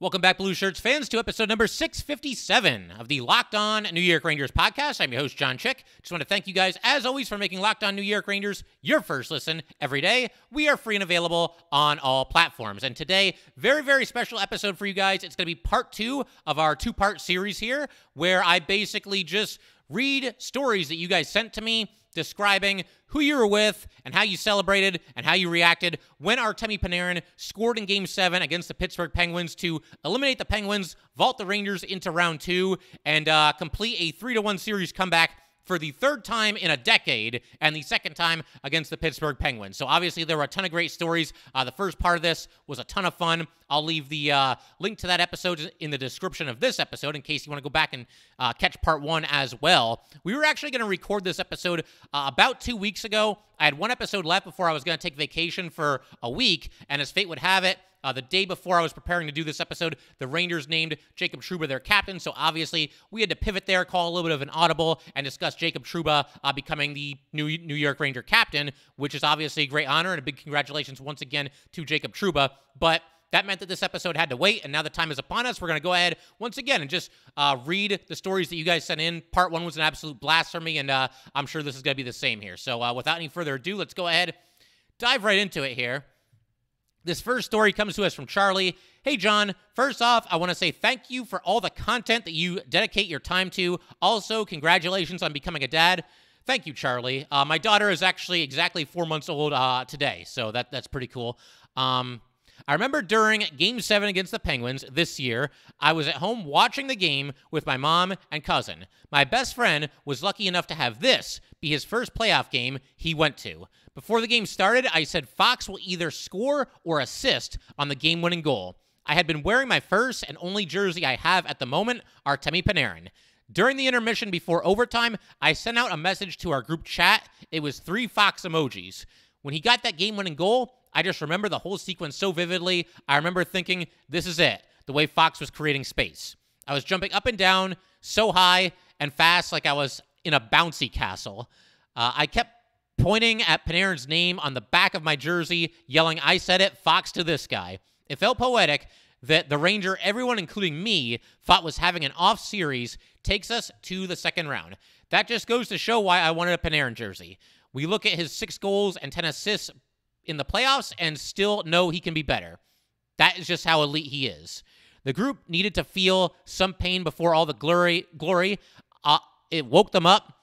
Welcome back, Blue Shirts fans, to episode number 657 of the Locked On New York Rangers podcast. I'm your host, John Chick. Just want to thank you guys, as always, for making Locked On New York Rangers your first listen every day. We are free and available on all platforms. And today, very, very special episode for you guys. It's going to be part two of our two-part series here, where I basically just read stories that you guys sent to me describing who you were with and how you celebrated and how you reacted when Artemi Panarin scored in Game 7 against the Pittsburgh Penguins to eliminate the Penguins, vault the Rangers into Round 2, and complete a 3-1 series comeback for the third time in a decade and the second time against the Pittsburgh Penguins. So obviously there were a ton of great stories. The first part of this was a ton of fun. I'll leave the link to that episode in the description of this episode in case you want to go back and catch part one as well. We were actually going to record this episode about 2 weeks ago. I had one episode left before I was going to take vacation for a week, and as fate would have it, the day before I was preparing to do this episode, the Rangers named Jacob Trouba their captain, so obviously we had to pivot there, call a little bit of an audible, and discuss Jacob Trouba becoming the New York Ranger captain, which is obviously a great honor, and a big congratulations once again to Jacob Trouba. But that meant that this episode had to wait, and now the time is upon us. We're going to go ahead once again and just read the stories that you guys sent in. Part one was an absolute blast for me, and I'm sure this is going to be the same here. So without any further ado, let's go ahead, dive right into it here. This first story comes to us from Charlie. Hey, John, first off, I want to say thank you for all the content that you dedicate your time to. Also, congratulations on becoming a dad. Thank you, Charlie. My daughter is actually exactly 4 months old today, so that's pretty cool. I remember during Game 7 against the Penguins this year, I was at home watching the game with my mom and cousin. My best friend was lucky enough to have this be his first playoff game he went to. Before the game started, I said Fox will either score or assist on the game-winning goal. I had been wearing my first and only jersey I have at the moment, Artemi Panarin. During the intermission before overtime, I sent out a message to our group chat. It was 3 Fox emojis. When he got that game-winning goal, I just remember the whole sequence so vividly. I remember thinking, this is it, the way Fox was creating space. I was jumping up and down, so high and fast, like I was in a bouncy castle. I kept pointing at Panarin's name on the back of my jersey, yelling, I said it, Fox to this guy. It felt poetic that the Ranger, everyone including me, thought was having an off series, takes us to the second round. That just goes to show why I wanted a Panarin jersey. We look at his 6 goals and 10 assists in the playoffs and still know he can be better. That is just how elite he is. The group needed to feel some pain before all the glory. It woke them up.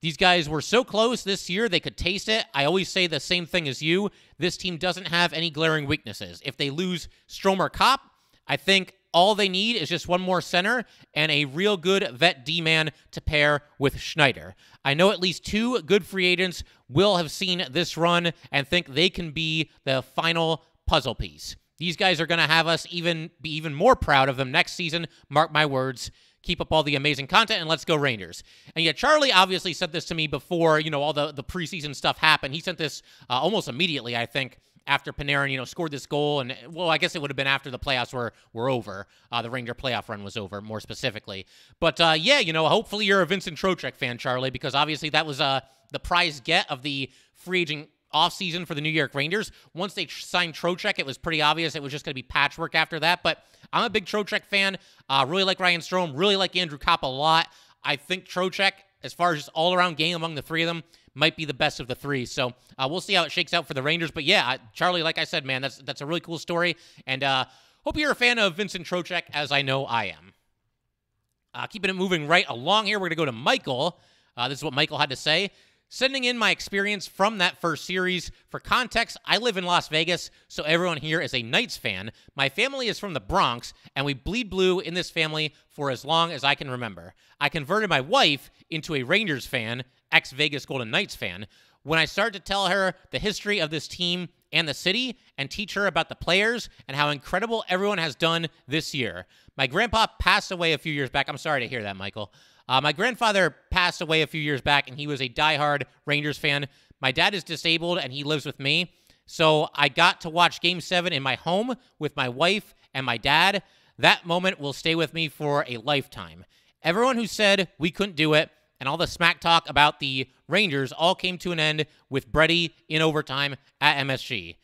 These guys were so close this year, they could taste it. I always say the same thing as you. This team doesn't have any glaring weaknesses. If they lose Strome or Kopp, I think all they need is just one more center and a real good vet D-man to pair with Schneider. I know at least 2 good free agents will have seen this run and think they can be the final puzzle piece. These guys are going to have us be even more proud of them next season. Mark my words. Keep up all the amazing content, and let's go Rangers. And yeah, Charlie obviously sent this to me before, all the preseason stuff happened. He sent this almost immediately, I think, after Panarin, scored this goal. And, well, I guess it would have been after the playoffs were over. The Ranger playoff run was over, more specifically. But, yeah, hopefully you're a Vincent Trocheck fan, Charlie, because obviously that was the prize get of the free agent offseason for the New York Rangers. Once they signed Trocheck, it was pretty obvious it was just going to be patchwork after that. But I'm a big Trocheck fan. Really like Ryan Strome. Really like Andrew Kopp a lot. I think Trocheck, as far as just all-around game among the 3 of them, might be the best of the 3. So we'll see how it shakes out for the Rangers. But yeah, Charlie, like I said, man, that's a really cool story. And hope you're a fan of Vincent Trocheck, as I know I am. Keeping it moving right along here, we're going to go to Michael. This is what Michael had to say. Sending in my experience from that first series. For context, I live in Las Vegas, so everyone here is a Knights fan. My family is from the Bronx, and we bleed blue in this family for as long as I can remember. I converted my wife into a Rangers fan, ex-Vegas Golden Knights fan, when I started to tell her the history of this team and the city and teach her about the players and how incredible everyone has done this year. My grandpa passed away a few years back. I'm sorry to hear that, Michael. My grandfather passed away a few years back, and he was a diehard Rangers fan. My dad is disabled, and he lives with me. So I got to watch Game 7 in my home with my wife and my dad. That moment will stay with me for a lifetime. Everyone who said we couldn't do it and all the smack talk about the Rangers all came to an end with Brady in overtime at MSG.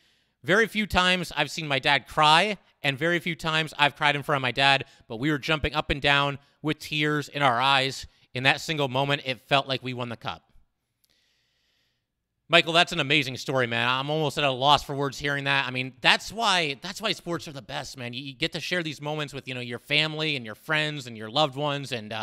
Very few times I've seen my dad cry, and very few times I've cried in front of my dad, but we were jumping up and down with tears in our eyes. In that single moment, it felt like we won the cup. Michael, that's an amazing story, man. I'm almost at a loss for words hearing that. I mean, that's why sports are the best, man. You get to share these moments with, you know, your family and your friends and your loved ones. And,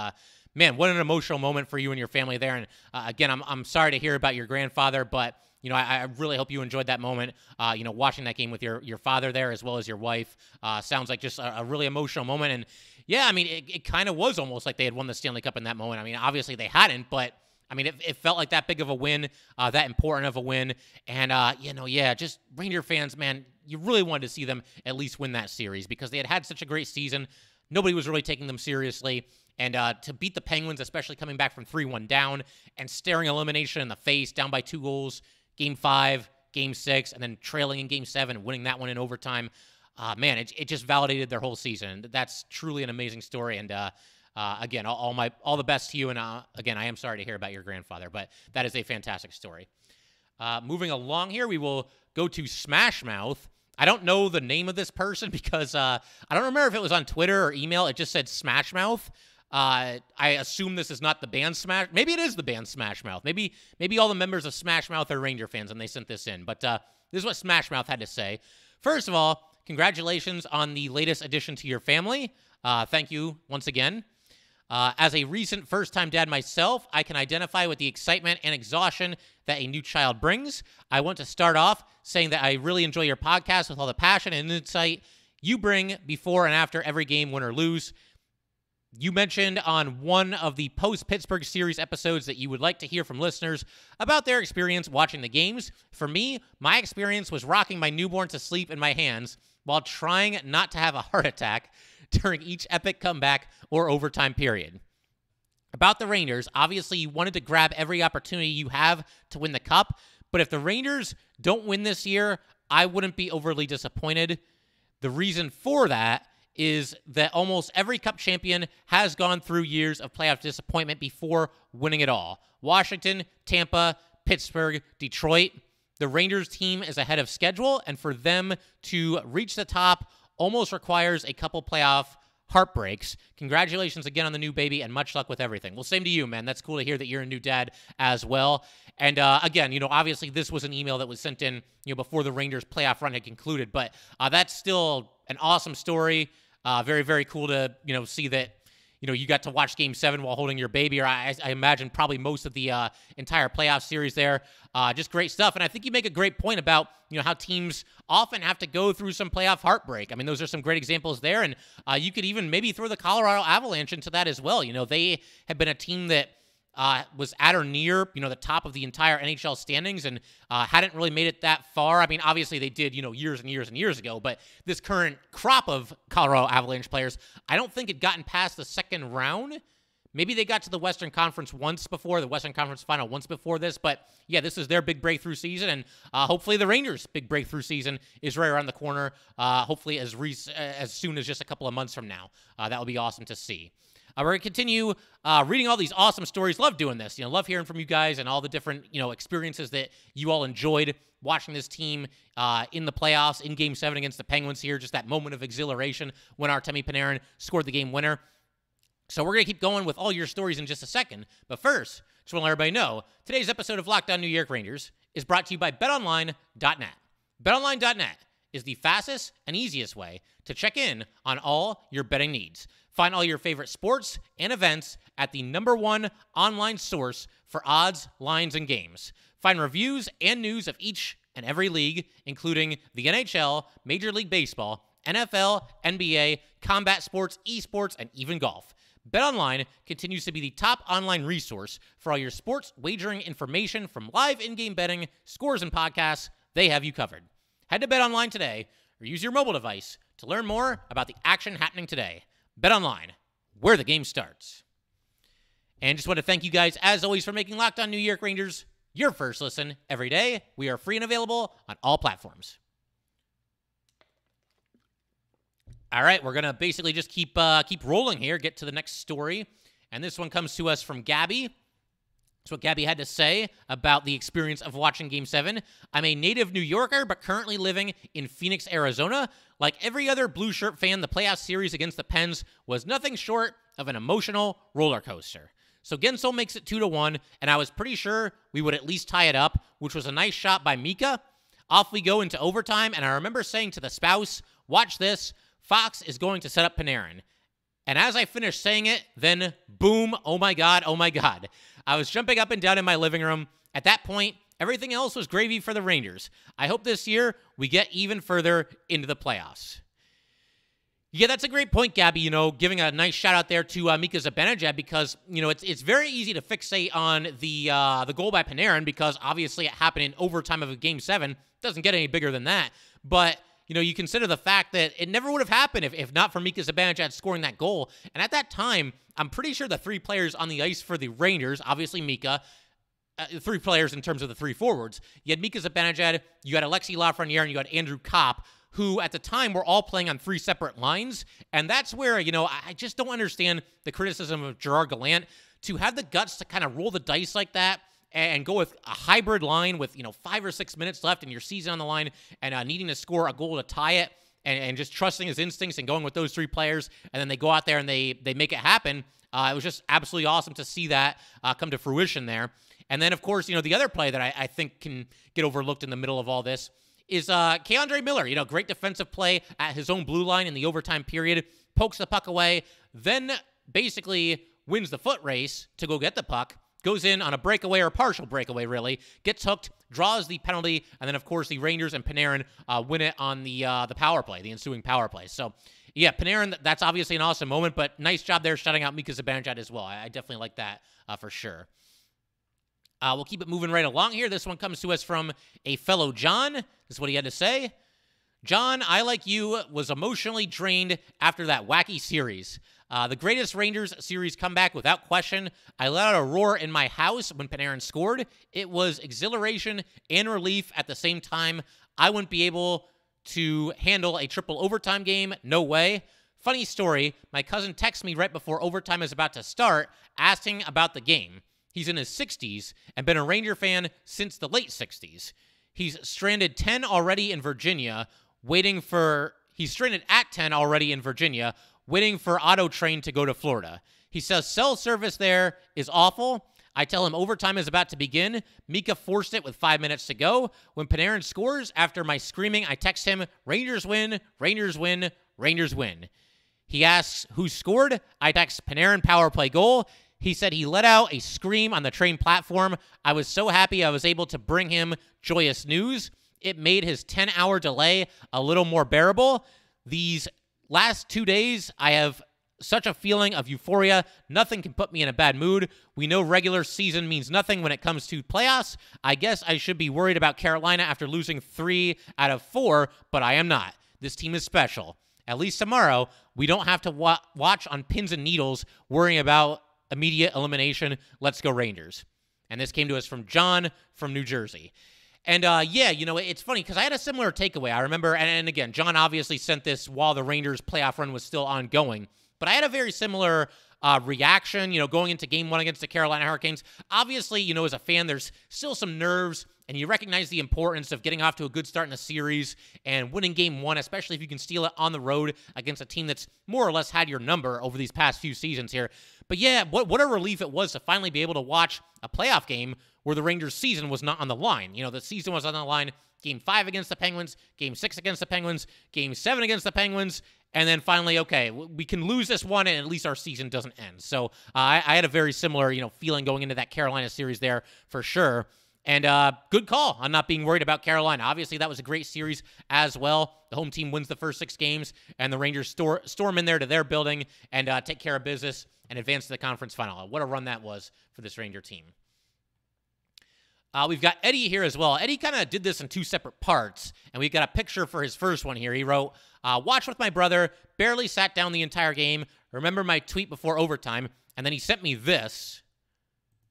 man, what an emotional moment for you and your family there. And, again, I'm sorry to hear about your grandfather, but, you know, I really hope you enjoyed that moment, you know, watching that game with your father there as well as your wife. Sounds like just a really emotional moment. And, yeah, I mean, it kind of was almost like they had won the Stanley Cup in that moment. I mean, obviously they hadn't, but I mean, it felt like that big of a win, that important of a win. And, you know, yeah, just Ranger fans, man, you really wanted to see them at least win that series because they had such a great season. Nobody was really taking them seriously. And to beat the Penguins, especially coming back from 3-1 down and staring elimination in the face, down by 2 goals, Game 5, Game 6, and then trailing in Game 7, winning that one in overtime. Man, it just validated their whole season. That's truly an amazing story. And, again, all the best to you. And again, I am sorry to hear about your grandfather, but that is a fantastic story. Moving along here, we will go to Smash Mouth. I don't know the name of this person because I don't remember if it was on Twitter or email. It just said Smash Mouth. I assume this is not the band Smash. Maybe it is the band Smash Mouth. Maybe all the members of Smash Mouth are Ranger fans and they sent this in. But this is what Smash Mouth had to say. First of all, congratulations on the latest addition to your family. Thank you once again. As a recent first-time dad myself, I can identify with the excitement and exhaustion that a new child brings. I want to start off saying that I really enjoy your podcast with all the passion and insight you bring before and after every game, win or lose. You mentioned on one of the post-Pittsburgh series episodes that you would like to hear from listeners about their experience watching the games. For me, my experience was rocking my newborn to sleep in my hands while trying not to have a heart attack during each epic comeback or overtime period. About the Rangers, obviously you wanted to grab every opportunity you have to win the cup, but if the Rangers don't win this year, I wouldn't be overly disappointed. The reason for that is that almost every cup champion has gone through years of playoff disappointment before winning it all. Washington, Tampa, Pittsburgh, Detroit. The Rangers team is ahead of schedule, and for them to reach the top almost requires a couple playoff heartbreaks. Congratulations again on the new baby, and much luck with everything. Well, same to you, man. That's cool to hear that you're a new dad as well. And again, you know, obviously this was an email that was sent in, you know, before the Rangers playoff run had concluded, but that's still an awesome story. Very, very cool to, you know, see that, you know, you got to watch Game 7 while holding your baby, or I imagine probably most of the entire playoff series there. Just great stuff. And I think you make a great point about, you know, how teams often have to go through some playoff heartbreak. I mean, those are some great examples there. And you could even maybe throw the Colorado Avalanche into that as well. You know, they have been a team that was at or near, you know, the top of the entire NHL standings and hadn't really made it that far. I mean, obviously they did, you know, years and years and years ago, but this current crop of Colorado Avalanche players, I don't think had gotten past the second round. Maybe they got to the Western Conference once before, the Western Conference final once before this, but yeah, this is their big breakthrough season, and hopefully the Rangers' big breakthrough season is right around the corner, hopefully as soon as just a couple of months from now. That would be awesome to see. We're going to continue reading all these awesome stories. Love doing this. You know, love hearing from you guys and all the different, you know, experiences that you all enjoyed watching this team in the playoffs, in Game 7 against the Penguins here. Just that moment of exhilaration when Artemi Panarin scored the game winner. So we're going to keep going with all your stories in just a second. But first, just want to let everybody know, today's episode of Locked On New York Rangers is brought to you by BetOnline.net. BetOnline.net is the fastest and easiest way to check in on all your betting needs. Find all your favorite sports and events at the #1 online source for odds, lines, and games. Find reviews and news of each and every league, including the NHL, Major League Baseball, NFL, NBA, combat sports, esports, and even golf. BetOnline continues to be the top online resource for all your sports wagering information, from live in-game betting, scores, and podcasts. They have you covered. Head to BetOnline today or use your mobile device to learn more about the action happening today. BetOnline, where the game starts. And just want to thank you guys, as always, for making Locked On New York Rangers your first listen every day. We are free and available on all platforms. All right, we're going to basically just keep rolling here, get to the next story. And this one comes to us from Gabby. That's what Gabby had to say about the experience of watching Game 7. I'm a native New Yorker, but currently living in Phoenix, Arizona. Like every other Blue Shirt fan, the playoff series against the Pens was nothing short of an emotional roller coaster. So Gensel makes it 2-1, and I was pretty sure we would at least tie it up, which was a nice shot by Mika. Off we go into overtime, and I remember saying to the spouse, watch this, Fox is going to set up Panarin. And as I finished saying it, then boom, oh my God. I was jumping up and down in my living room. At that point, everything else was gravy for the Rangers. I hope this year we get even further into the playoffs. Yeah, that's a great point, Gabby, giving a nice shout-out there to Mika Zibanejad because, it's very easy to fixate on the goal by Panarin because, obviously, it happened in overtime of a Game 7. It doesn't get any bigger than that. But, you consider the fact that it never would have happened if not for Mika Zibanejad scoring that goal. And at that time, I'm pretty sure the three players on the ice for the Rangers, obviously Mika, three players in terms of the three forwards. You had Mika Zibanejad, you had Alexis Lafrenière, and you had Andrew Kopp, who at the time were all playing on three separate lines. And that's where, I just don't understand the criticism of Gerard Gallant to have the guts to kind of roll the dice like that and go with a hybrid line with, 5 or 6 minutes left in your season on the line and needing to score a goal to tie it and just trusting his instincts and going with those three players. And then they go out there and they make it happen. It was just absolutely awesome to see that come to fruition there. And then, of course, the other play that I think can get overlooked in the middle of all this is K'Andre Miller. Great defensive play at his own blue line in the overtime period, pokes the puck away, then basically wins the foot race to go get the puck, goes in on a breakaway or a partial breakaway, really, gets hooked, draws the penalty, and then, of course, the Rangers and Panarin win it on the power play, the ensuing power play. So, yeah, Panarin, that's obviously an awesome moment, but nice job there shutting out Mika Zibanejad as well. I definitely like that for sure. We'll keep it moving right along here. This one comes to us from a fellow John. This is what he had to say. John, I, like you, was emotionally drained after that wacky series. The greatest Rangers series comeback without question. I let out a roar in my house when Panarin scored. It was exhilaration and relief at the same time. I wouldn't be able to handle a triple overtime game. No way. Funny story. My cousin texts me right before overtime is about to start asking about the game. He's in his 60s and been a Ranger fan since the late 60s. He's stranded at 10 already in Virginia, waiting for auto train to go to Florida. He says cell service there is awful. I tell him overtime is about to begin. Mika forced it with 5 minutes to go. When Panarin scores, after my screaming, I text him, Rangers win, Rangers win, Rangers win. He asks who scored. I text Panarin power play goal. He said he let out a scream on the train platform. I was so happy I was able to bring him joyous news. It made his 10-hour delay a little more bearable. These last 2 days, I have such a feeling of euphoria. Nothing can put me in a bad mood. We know regular season means nothing when it comes to playoffs. I guess I should be worried about Carolina after losing 3 out of 4, but I am not. This team is special. At least tomorrow, we don't have to watch on pins and needles worrying about immediate elimination. Let's go Rangers. And this came to us from John from New Jersey. And yeah, it's funny because I had a similar takeaway. I remember, and again, John obviously sent this while the Rangers playoff run was still ongoing, but I had a very similar reaction, going into game 1 against the Carolina Hurricanes. Obviously, as a fan, there's still some nerves and you recognize the importance of getting off to a good start in a series and winning game 1, especially if you can steal it on the road against a team that's more or less had your number over these past few seasons here. But yeah, what a relief it was to finally be able to watch a playoff game where the Rangers' season was not on the line. The season was on the line, Game 5 against the Penguins, Game 6 against the Penguins, Game 7 against the Penguins, and then finally, okay, we can lose this one and at least our season doesn't end. So I had a very similar, feeling going into that Carolina series there for sure. And good call on not being worried about Carolina. Obviously, that was a great series as well. The home team wins the first 6 games, and the Rangers storm in there to their building and take care of business and advance to the conference final. What a run that was for this Ranger team. We've got Eddie here as well. Eddie kind of did this in 2 separate parts, and we've got a picture for his first one here. He wrote, watch with my brother, barely sat down the entire game, remember my tweet before overtime, and then he sent me this.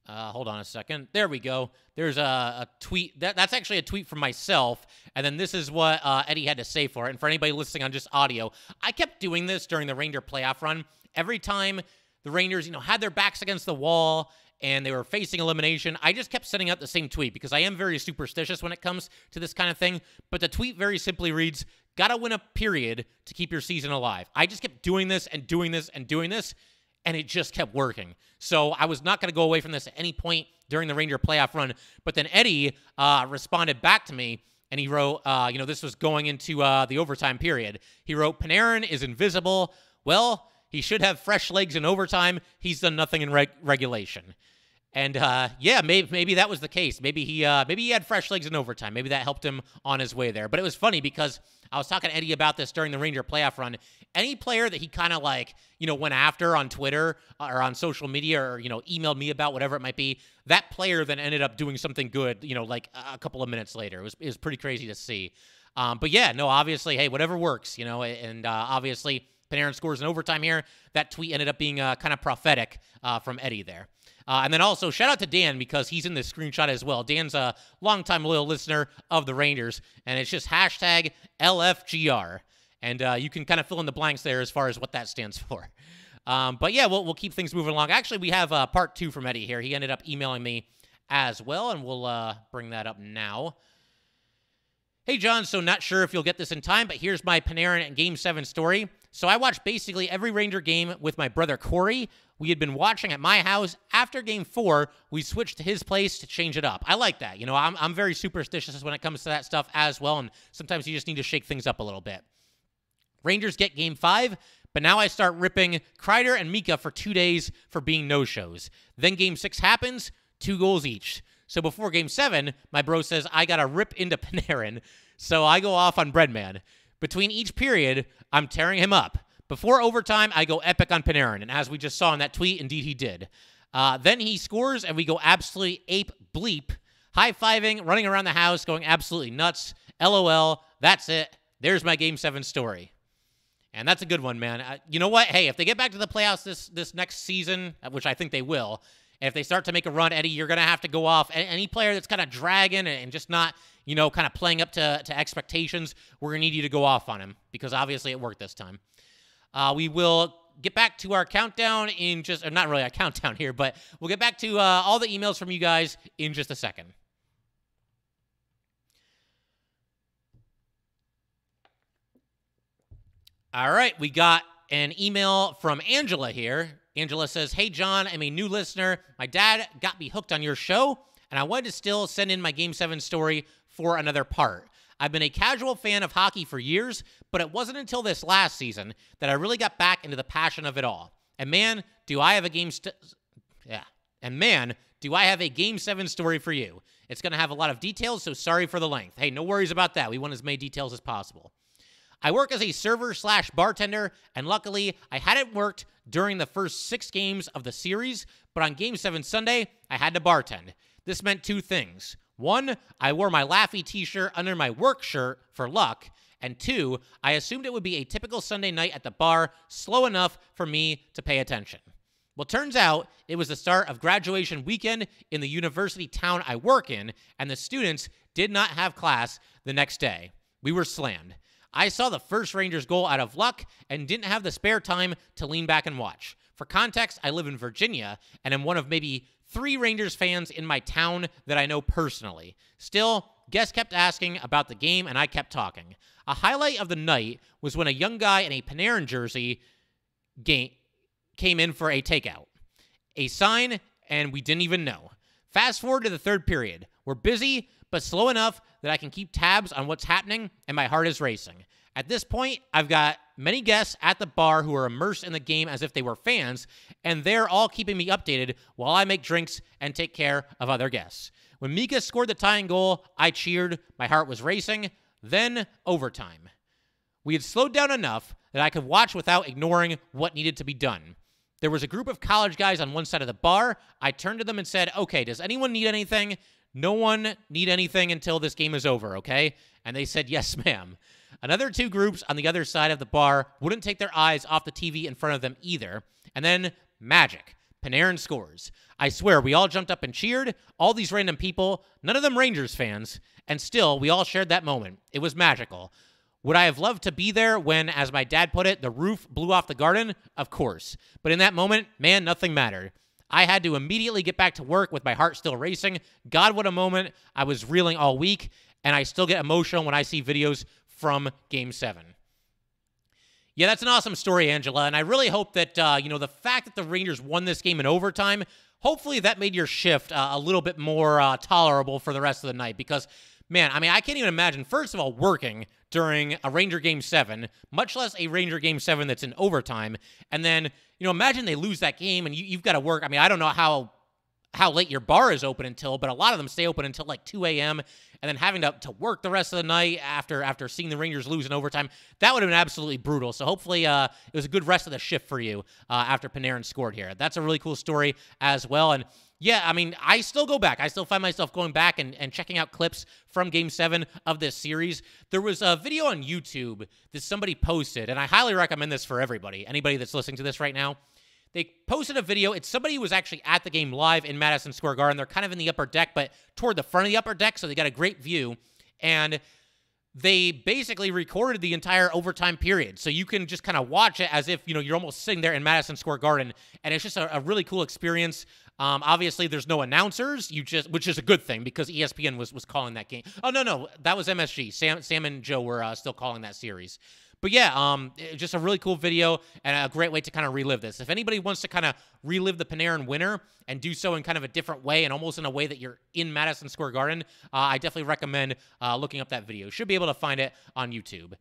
Hold on a second. There we go. There's a tweet. That's actually a tweet from myself. And then this is what Eddie had to say for it. And for anybody listening on just audio, I kept doing this during the Ranger playoff run. Every time the Rangers, had their backs against the wall and they were facing elimination. I just kept sending out the same tweet because I am very superstitious when it comes to this kind of thing. But the tweet very simply reads, gotta win a period to keep your season alive. I just kept doing this and doing this and doing this, and it just kept working. So I was not going to go away from this at any point during the Ranger playoff run. But then Eddie responded back to me, and he wrote, this was going into the overtime period. He wrote, Panarin is invisible. Well, he should have fresh legs in overtime. He's done nothing in regulation. And, maybe that was the case. Maybe he had fresh legs in overtime. Maybe that helped him on his way there. But it was funny because I was talking to Eddie about this during the Ranger playoff run. Any player that he kind of went after on Twitter or on social media or, emailed me about whatever it might be, that player then ended up doing something good, like a couple of minutes later. It was pretty crazy to see. Obviously, hey, whatever works, obviously Panarin scores in overtime here. That tweet ended up being kind of prophetic from Eddie there. And then also, shout out to Dan, because he's in this screenshot as well. Dan's a longtime loyal listener of the Rangers, and it's just hashtag LFGR. And you can kind of fill in the blanks there as far as what that stands for. We'll keep things moving along. Actually, we have part two from Eddie here. He ended up emailing me as well, and we'll bring that up now. Hey, John, so not sure if you'll get this in time, but here's my Panarin and Game 7 story. So I watched basically every Ranger game with my brother Corey. We had been watching at my house. After Game 4, we switched to his place to change it up. I like that. I'm very superstitious when it comes to that stuff as well, and sometimes you just need to shake things up a little bit. Rangers get Game 5, but now I start ripping Kreider and Mika for 2 days for being no-shows. Then Game 6 happens, 2 goals each. So before Game 7, my bro says, I gotta rip into Panarin, so I go off on Breadman. Between each period, I'm tearing him up. Before overtime, I go epic on Panarin, and as we just saw in that tweet, indeed he did. Then he scores, and we go absolutely ape bleep, high-fiving, running around the house, going absolutely nuts. LOL, that's it. There's my Game 7 story. And that's a good one, man. You know what? Hey, if they get back to the playoffs this next season, which I think they will, and if they start to make a run, Eddie, you're going to have to go off. Any player that's kind of dragging and just not, kind of playing up to expectations, we're going to need you to go off on him because obviously it worked this time. We will get back to our countdown in just, not really a countdown here, but we'll get back to all the emails from you guys in just a second. All right, we got an email from Angela here. Angela says, hey, John, I'm a new listener. My dad got me hooked on your show, and I wanted to still send in my Game 7 story for another part. I've been a casual fan of hockey for years, but it wasn't until this last season that I really got back into the passion of it all. And man, do I have a Game 7 story for you. It's going to have a lot of details, so sorry for the length. Hey, no worries about that. We want as many details as possible. I work as a server/bartender, and luckily I hadn't worked during the first 6 games of the series, but on Game 7 Sunday, I had to bartend. This meant 2 things. 1, I wore my Laffy t-shirt under my work shirt for luck, and 2, I assumed it would be a typical Sunday night at the bar, slow enough for me to pay attention. Well, turns out it was the start of graduation weekend in the university town I work in, and the students did not have class the next day. We were slammed. I saw the first Rangers goal out of luck and didn't have the spare time to lean back and watch. For context, I live in Virginia, and I'm one of maybe 3 Rangers fans in my town that I know personally. Still, guests kept asking about the game, and I kept talking. A highlight of the night was when a young guy in a Panarin jersey came in for a takeout. A sign, and we didn't even know. Fast forward to the 3rd period. We're busy, but slow enough that I can keep tabs on what's happening, and my heart is racing. At this point, I've got many guests at the bar who are immersed in the game as if they were fans, and they're all keeping me updated while I make drinks and take care of other guests. When Mika scored the tying goal, I cheered. My heart was racing. Then, overtime. We had slowed down enough that I could watch without ignoring what needed to be done. There was a group of college guys on one side of the bar. I turned to them and said, okay, does anyone need anything? No one need anything until this game is over, okay? And they said, yes, ma'am. Another 2 groups on the other side of the bar wouldn't take their eyes off the TV in front of them either. And then, magic. Panarin scores. I swear, we all jumped up and cheered. All these random people, none of them Rangers fans. And still, we all shared that moment. It was magical. Would I have loved to be there when, as my dad put it, the roof blew off the garden? Of course. But in that moment, man, nothing mattered. I had to immediately get back to work with my heart still racing. God, what a moment. I was reeling all week, and I still get emotional when I see videos from Game 7. Yeah, that's an awesome story, Angela, and I really hope that, the fact that the Rangers won this game in overtime, hopefully that made your shift a little bit more tolerable for the rest of the night because, man, I mean, I can't even imagine, first of all, working during a Ranger Game 7, much less a Ranger Game 7 that's in overtime, and then, imagine they lose that game and you've got to work. I mean, I don't know how late your bar is open until, but a lot of them stay open until like 2 a.m., and then having to work the rest of the night after seeing the Rangers lose in overtime, that would have been absolutely brutal. So hopefully it was a good rest of the shift for you after Panarin scored here. That's a really cool story as well. And yeah, I mean, I still go back. I still find myself going back and checking out clips from Game 7 of this series. There was a video on YouTube that somebody posted, and I highly recommend this for anybody that's listening to this right now. They posted a video. It's somebody who was actually at the game live in Madison Square Garden. They're kind of in the upper deck, but toward the front of the upper deck, so they got a great view. And they basically recorded the entire overtime period. So you can just kind of watch it as if, you're almost sitting there in Madison Square Garden. And it's just a really cool experience. Obviously, there's no announcers, which is a good thing because ESPN was calling that game. Oh, no, that was MSG. Sam and Joe were still calling that series. But yeah, just a really cool video and a great way to kind of relive this. If anybody wants to kind of relive the Panarin winner and do so in kind of a different way and almost in a way that you're in Madison Square Garden, I definitely recommend looking up that video. You should be able to find it on YouTube.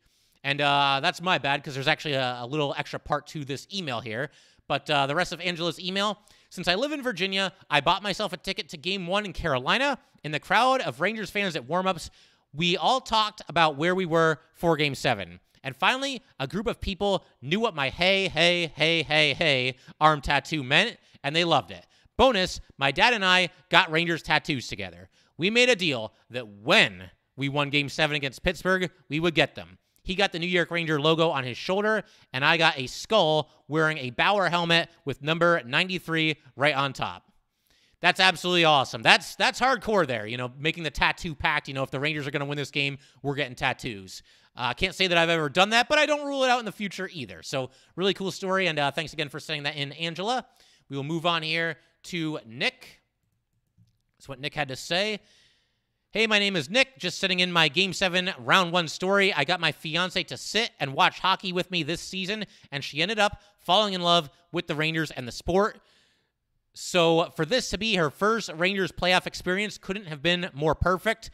And that's my bad because there's actually a little extra part to this email here. But the rest of Angela's email, since I live in Virginia, I bought myself a ticket to Game 1 in Carolina. In the crowd of Rangers fans at warm-ups, we all talked about where we were for Game 7. And finally, a group of people knew what my hey, hey, hey, hey, hey arm tattoo meant, and they loved it. Bonus, my dad and I got Rangers tattoos together. We made a deal that when we won Game 7 against Pittsburgh, we would get them. He got the New York Ranger logo on his shoulder, and I got a skull wearing a Bauer helmet with number 93 right on top. That's absolutely awesome. That's hardcore there, making the tattoo pact. If the Rangers are going to win this game, we're getting tattoos. I can't say that I've ever done that, but I don't rule it out in the future either. So really cool story, and thanks again for sending that in, Angela. We will move on here to Nick. That's what Nick had to say. Hey, my name is Nick, just sending in my Game 7 Round 1 story. I got my fiancée to sit and watch hockey with me this season, and she ended up falling in love with the Rangers and the sport. So for this to be her first Rangers playoff experience couldn't have been more perfect.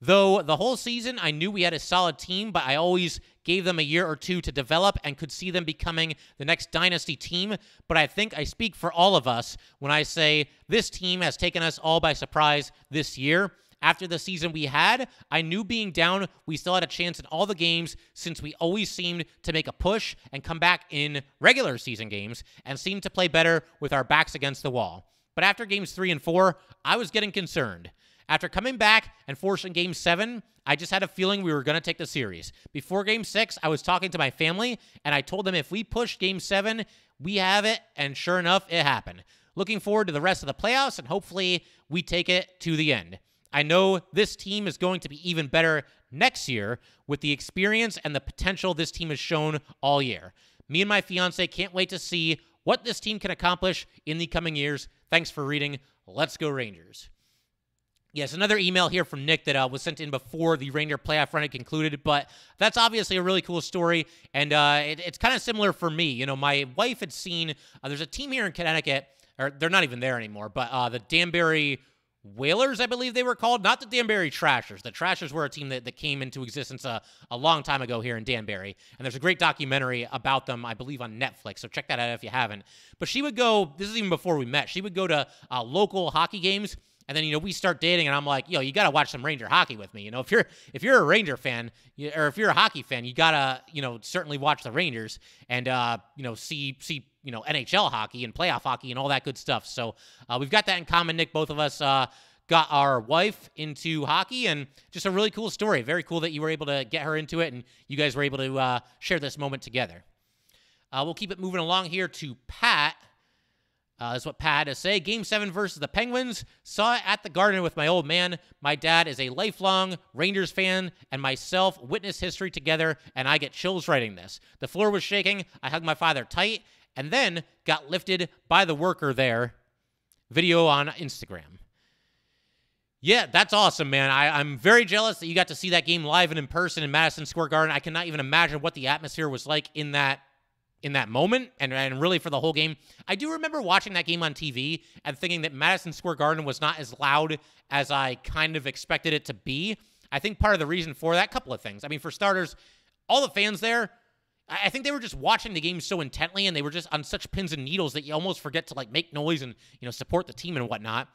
Though the whole season, I knew we had a solid team, but I always gave them a year or two to develop and could see them becoming the next dynasty team. But I think I speak for all of us when I say this team has taken us all by surprise this year. After the season we had, I knew being down, we still had a chance in all the games since we always seemed to make a push and come back in regular season games and seemed to play better with our backs against the wall. But after games 3 and 4, I was getting concerned. After coming back and forcing Game 7, I just had a feeling we were going to take the series. Before Game 6, I was talking to my family, and I told them if we push Game 7, we have it, and sure enough, it happened. Looking forward to the rest of the playoffs, and hopefully we take it to the end. I know this team is going to be even better next year with the experience and the potential this team has shown all year. Me and my fiancé can't wait to see what this team can accomplish in the coming years. Thanks for reading. Let's go Rangers. Yes, another email here from Nick that was sent in before the Ranger playoff run had concluded, but that's obviously a really cool story, and it's kind of similar for me. My wife had seen, there's a team here in Connecticut, or they're not even there anymore, but the Danbury Whalers, I believe they were called. Not the Danbury Trashers. The Trashers were a team that came into existence a long time ago here in Danbury. And there's a great documentary about them, I believe, on Netflix. So check that out if you haven't. But she would go, this is even before we met, she would go to local hockey games. And then, we start dating, and I'm like, yo, you got to watch some Ranger hockey with me. If you're a Ranger fan, or if you're a hockey fan, you got to, certainly watch the Rangers and, see NHL hockey and playoff hockey and all that good stuff. So we've got that in common, Nick. Both of us got our wife into hockey, and just a really cool story. Very cool that you were able to get her into it, and you guys were able to share this moment together. We'll keep it moving along here to Pat. That's what Pat had to say. Game 7 versus the Penguins. Saw it at the Garden with my old man. My dad is a lifelong Rangers fan, and myself witnessed history together, and I get chills writing this. The floor was shaking. I hugged my father tight, and then got lifted by the worker there video on Instagram. Yeah, that's awesome, man. I'm very jealous that you got to see that game live and in person in Madison Square Garden. I cannot even imagine what the atmosphere was like in that moment and really for the whole game. I do remember watching that game on TV and thinking that Madison Square Garden was not as loud as I kind of expected it to be. I think part of the reason for that, a couple of things. I mean, for starters, all the fans there, I think they were just watching the game so intently and they were just on such pins and needles that you almost forget to like make noise and, you know, support the team and whatnot.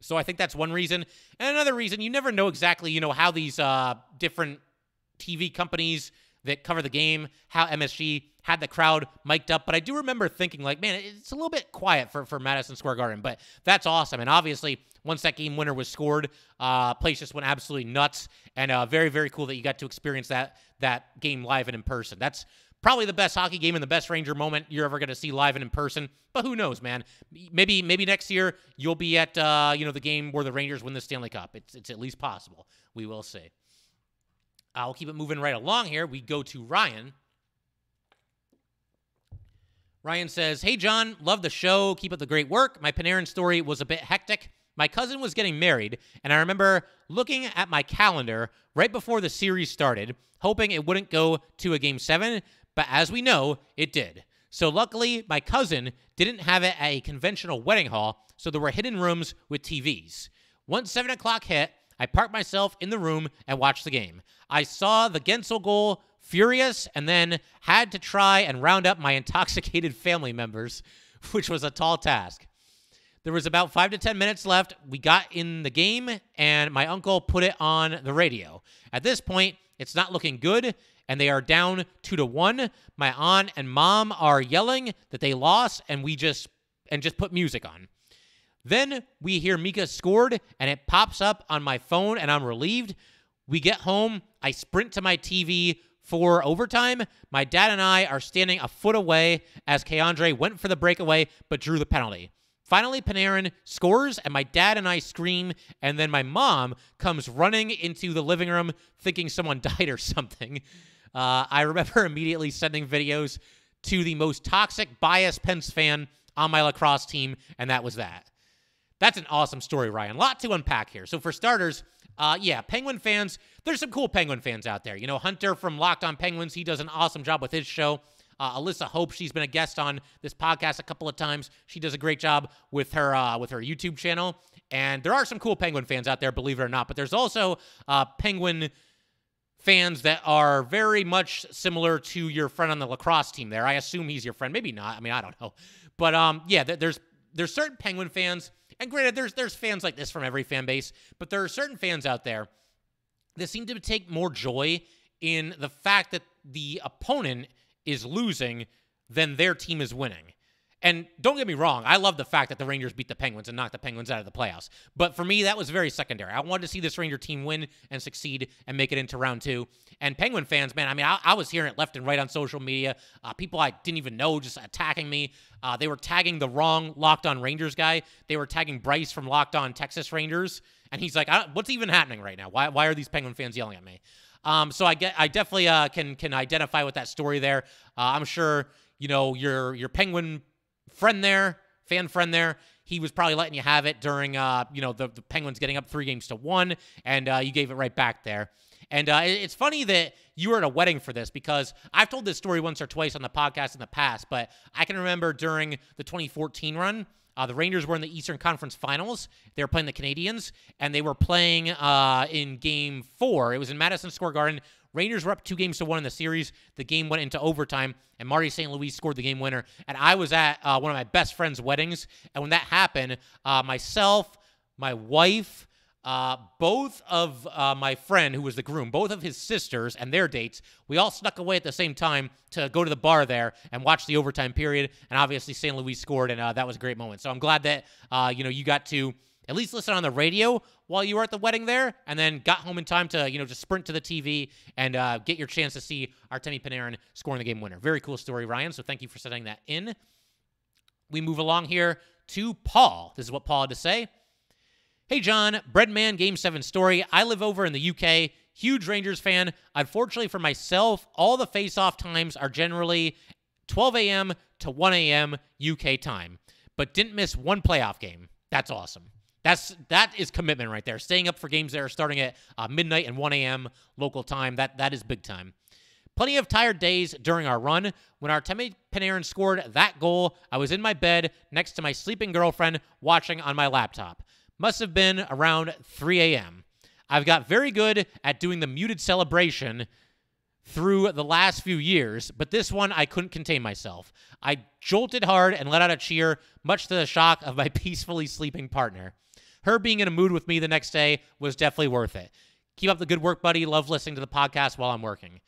So I think that's one reason. And another reason, you never know exactly, you know, how these different TV companies that cover the game, how MSG had the crowd mic'd up. But I do remember thinking, like, man, it's a little bit quiet for Madison Square Garden. But that's awesome. And obviously, once that game winner was scored, place just went absolutely nuts. And very, very cool that you got to experience that game live and in person. That's probably the best hockey game and the best Ranger moment you're ever going to see live and in person. But who knows, man? Maybe next year you'll be at the game where the Rangers win the Stanley Cup. It's at least possible. We will see. I'll keep it moving right along here. We go to Ryan. Ryan says, "Hey, John, love the show. Keep up the great work. My Panarin story was a bit hectic. My cousin was getting married, and I remember looking at my calendar right before the series started, hoping it wouldn't go to a Game 7, but as we know, it did. So luckily, my cousin didn't have it at a conventional wedding hall, so there were hidden rooms with TVs. Once 7 o'clock hit, I parked myself in the room and watched the game. I saw the Gensel goal, furious, and then had to try and round up my intoxicated family members, which was a tall task. There was about 5 to 10 minutes left. We got in the game, and my uncle put it on the radio. At this point, it's not looking good, and they are down 2-1. My aunt and mom are yelling that they lost, and we just put music on. Then we hear Mika scored, and it pops up on my phone, and I'm relieved. We get home. I sprint to my TV for overtime. My dad and I are standing a foot away as K'Andre went for the breakaway but drew the penalty. Finally, Panarin scores, and my dad and I scream, and then my mom comes running into the living room thinking someone died or something. I remember immediately sending videos to the most toxic, biased Pens fan on my lacrosse team, and that was that." That's an awesome story, Ryan. A lot to unpack here. So for starters, Penguin fans, there's some cool Penguin fans out there. You know, Hunter from Locked On Penguins, he does an awesome job with his show. Alyssa Hope, she's been a guest on this podcast a couple of times. She does a great job with her YouTube channel. And there are some cool Penguin fans out there, believe it or not. But there's also Penguin fans that are very much similar to your friend on the lacrosse team there. I assume he's your friend. Maybe not. I mean, I don't know. But, there's certain Penguin fans. And granted, there's fans like this from every fan base. But there are certain fans out there that seem to take more joy in the fact that the opponent is losing than their team is winning. And don't get me wrong, I love the fact that the Rangers beat the Penguins and knocked the Penguins out of the playoffs. But for me, that was very secondary. I wanted to see this Ranger team win and succeed and make it into round two. And Penguin fans, man, I mean, I was hearing it left and right on social media. People I didn't even know just attacking me. They were tagging the wrong Locked On Rangers guy. They were tagging Bryce from Locked On Texas Rangers. And he's like, what's even happening right now? Why are these Penguin fans yelling at me? So I definitely can identify with that story there. I'm sure, you know, your Penguin fan friend there, he was probably letting you have it during, the Penguins getting up 3-1, and you gave it right back there. And it's funny that you were at a wedding for this, because I've told this story once or twice on the podcast in the past, but I can remember during the 2014 run, the Rangers were in the Eastern Conference Finals. They were playing the Canadiens, and they were playing in Game 4. It was in Madison Square Garden. Rangers were up 2-1 in the series. The game went into overtime, and Marty St. Louis scored the game winner. And I was at one of my best friend's weddings, and when that happened, myself, my wife, both of my friend, who was the groom, both of his sisters and their dates, we all snuck away at the same time to go to the bar there and watch the overtime period. And obviously St. Louis scored, and that was a great moment. So I'm glad that, you got to at least listen on the radio while you were at the wedding there, and then got home in time to, just sprint to the TV and get your chance to see Artemi Panarin scoring the game winner. Very cool story, Ryan. So thank you for sending that in. We move along here to Paul. This is what Paul had to say. "Hey, John, Breadman Game 7 story. I live over in the UK, huge Rangers fan. Unfortunately for myself, all the face-off times are generally 12 a.m. to 1 a.m. UK time, but didn't miss one playoff game. That's awesome. That is commitment right there. Staying up for games there, starting at midnight and 1 a.m. local time. That is big time. Plenty of tired days during our run. When Artemi Panarin scored that goal, I was in my bed next to my sleeping girlfriend watching on my laptop. Must have been around 3 a.m. I've got very good at doing the muted celebration through the last few years, but this one I couldn't contain myself. I jolted hard and let out a cheer, much to the shock of my peacefully sleeping partner. Her being in a mood with me the next day was definitely worth it. Keep up the good work, buddy. Love listening to the podcast while I'm working.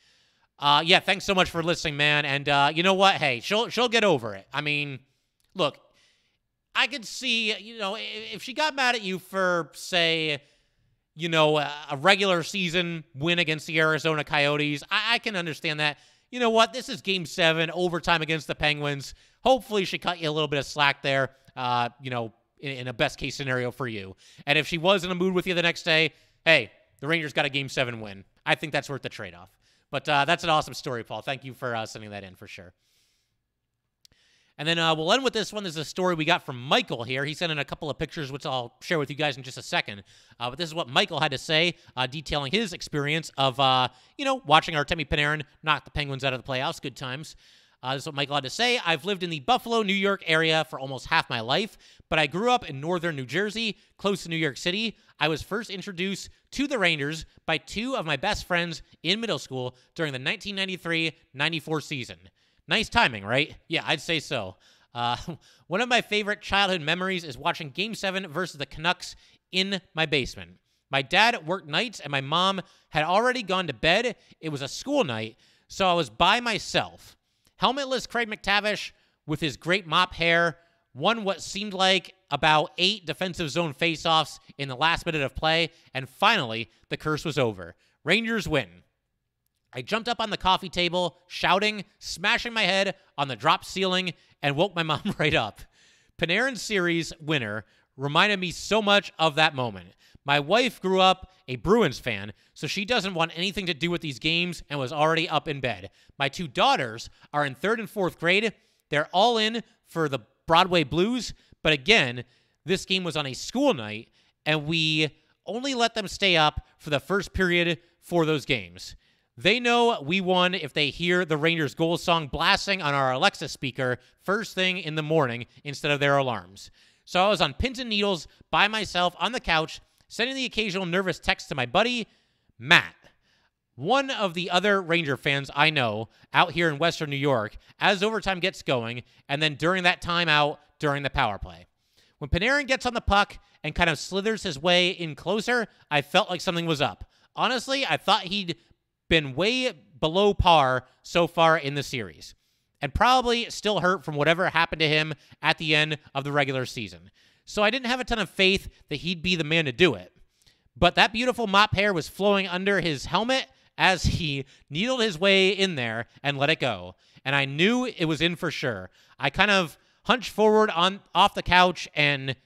Yeah, thanks so much for listening, man. And you know what? Hey, she'll get over it. I mean, look, I could see, you know, if she got mad at you for, say, you know, a regular season win against the Arizona Coyotes, I can understand that. You know what? This is Game 7, overtime against the Penguins. Hopefully she cut you a little bit of slack there, you know, in a best-case scenario for you. And if she was in a mood with you the next day, hey, the Rangers got a Game 7 win. I think that's worth the trade-off. But that's an awesome story, Paul. Thank you for sending that in for sure. And then we'll end with this one. There's a story we got from Michael here. He sent in a couple of pictures, which I'll share with you guys in just a second. But this is what Michael had to say, detailing his experience of, you know, watching Artemi Panarin knock the Penguins out of the playoffs. Good times. This is what Michael had to say. I've lived in the Buffalo, New York area for almost half my life, but I grew up in northern New Jersey, close to New York City. I was first introduced to the Rangers by two of my best friends in middle school during the 1993-94 season. Nice timing, right? Yeah, I'd say so. One of my favorite childhood memories is watching Game 7 versus the Canucks in my basement. My dad worked nights, and my mom had already gone to bed. It was a school night, so I was by myself. Helmetless Craig MacTavish with his great mop hair won what seemed like about 8 defensive zone faceoffs in the last minute of play, and finally, the curse was over. Rangers win. I jumped up on the coffee table, shouting, smashing my head on the drop ceiling, and woke my mom right up. Panarin's series winner reminded me so much of that moment. My wife grew up a Bruins fan, so she doesn't want anything to do with these games and was already up in bed. My two daughters are in 3rd and 4th grade. They're all in for the Broadway Blues, but again, this game was on a school night, and we only let them stay up for the first period for those games. They know we won if they hear the Rangers goal song blasting on our Alexa speaker first thing in the morning instead of their alarms. So I was on pins and needles by myself on the couch, sending the occasional nervous text to my buddy, Matt, one of the other Ranger fans I know out here in Western New York, as overtime gets going, and then during that timeout during the power play. When Panarin gets on the puck and kind of slithers his way in closer, I felt like something was up. Honestly, I thought he'd been way below par so far in the series, and probably still hurt from whatever happened to him at the end of the regular season. So I didn't have a ton of faith that he'd be the man to do it. But that beautiful mop hair was flowing under his helmet as he needled his way in there and let it go. And I knew it was in for sure. I kind of hunched forward off the couch, and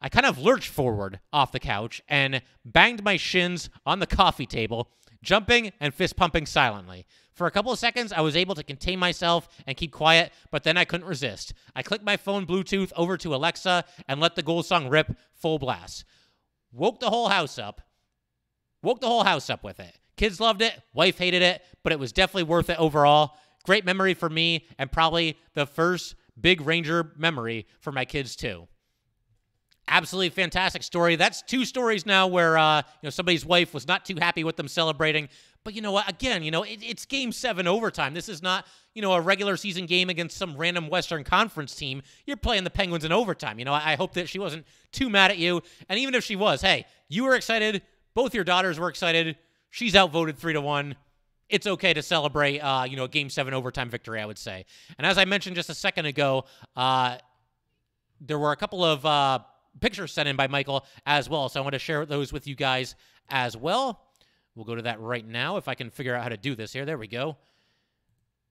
I kind of lurched forward off the couch and banged my shins on the coffee table, jumping and fist pumping silently. For a couple of seconds, I was able to contain myself and keep quiet, but then I couldn't resist. I clicked my phone Bluetooth over to Alexa and let the goal song rip full blast. Woke the whole house up with it. Kids loved it. Wife hated it, but it was definitely worth it overall. Great memory for me, and probably the first big Ranger memory for my kids too. Absolutely fantastic story. That's 2 stories now where you know, somebody's wife was not too happy with them celebrating. But you know what? Again, you know, it's Game 7 overtime. This is not, you know, a regular season game against some random Western Conference team. You're playing the Penguins in overtime. You know, I hope that she wasn't too mad at you. And even if she was, hey, you were excited. Both your daughters were excited. She's outvoted 3-1. It's okay to celebrate, you know, a Game 7 overtime victory, I would say. And as I mentioned just a second ago, there were a couple of pictures sent in by Michael as well. So I want to share those with you guys as well. We'll go to that right now if I can figure out how to do this here. There we go.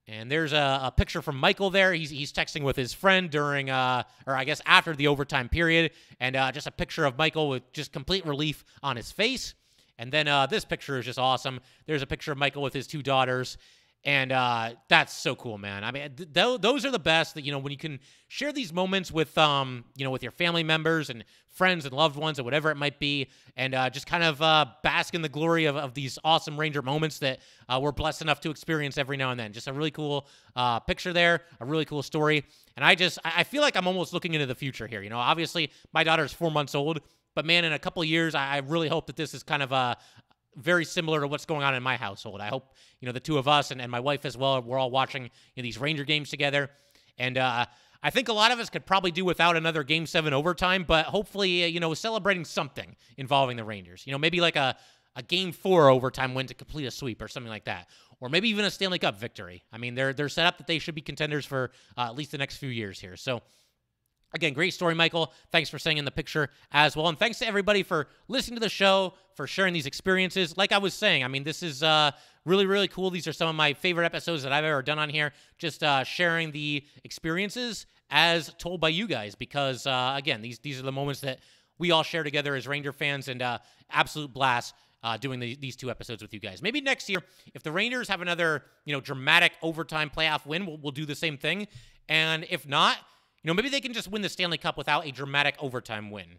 And there's a picture from Michael there. He's texting with his friend during, or I guess after the overtime period. And just a picture of Michael with just complete relief on his face. And then this picture is just awesome. There's a picture of Michael with his two daughters. And that's so cool, man. I mean, those are the best, that, you know, when you can share these moments with, you know, with your family members and friends and loved ones or whatever it might be, and just kind of bask in the glory of these awesome Ranger moments that we're blessed enough to experience every now and then. Just a really cool picture there, a really cool story. And I feel like I'm almost looking into the future here. You know, obviously my daughter's 4 months old, but man, in a couple of years, I really hope that this is kind of very similar to what's going on in my household. I hope, you know, the two of us and my wife as well, we're all watching, you know, these Ranger games together. And I think a lot of us could probably do without another Game 7 overtime, but hopefully, you know, celebrating something involving the Rangers. You know, maybe like a Game 4 overtime win to complete a sweep or something like that. Or maybe even a Stanley Cup victory. I mean, they're set up that they should be contenders for at least the next few years here. So, again, great story, Michael. Thanks for sending in the picture as well. And thanks to everybody for listening to the show, for sharing these experiences. Like I was saying, I mean, this is really, really cool. These are some of my favorite episodes that I've ever done on here, just sharing the experiences as told by you guys, because, again, these are the moments that we all share together as Ranger fans, and absolute blast doing these two episodes with you guys. Maybe next year, if the Rangers have another, you know, dramatic overtime playoff win, we'll do the same thing. And if not, you know, maybe they can just win the Stanley Cup without a dramatic overtime win.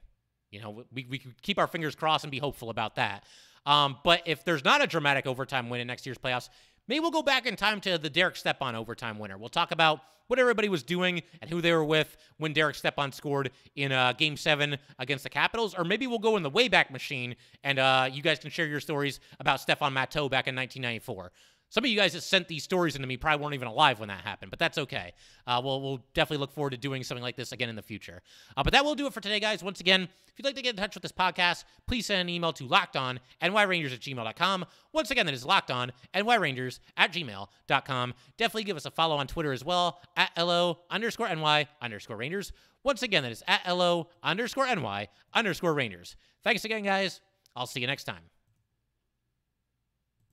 You know, we can keep our fingers crossed and be hopeful about that. But if there's not a dramatic overtime win in next year's playoffs, maybe we'll go back in time to the Derek Stepan overtime winner. We'll talk about what everybody was doing and who they were with when Derek Stepan scored in Game 7 against the Capitals. Or maybe we'll go in the Wayback Machine, and you guys can share your stories about Stephane Matteau back in 1994. Some of you guys that sent these stories into me probably weren't even alive when that happened, but that's okay. We'll definitely look forward to doing something like this again in the future. But that will do it for today, guys. Once again, if you'd like to get in touch with this podcast, please send an email to LockedOnNYRangers@gmail.com. Once again, that is LockedOnNYRangers@gmail.com. Definitely give us a follow on Twitter as well, @LO_NY_Rangers. Once again, that is @LO_NY_Rangers. Thanks again, guys. I'll see you next time.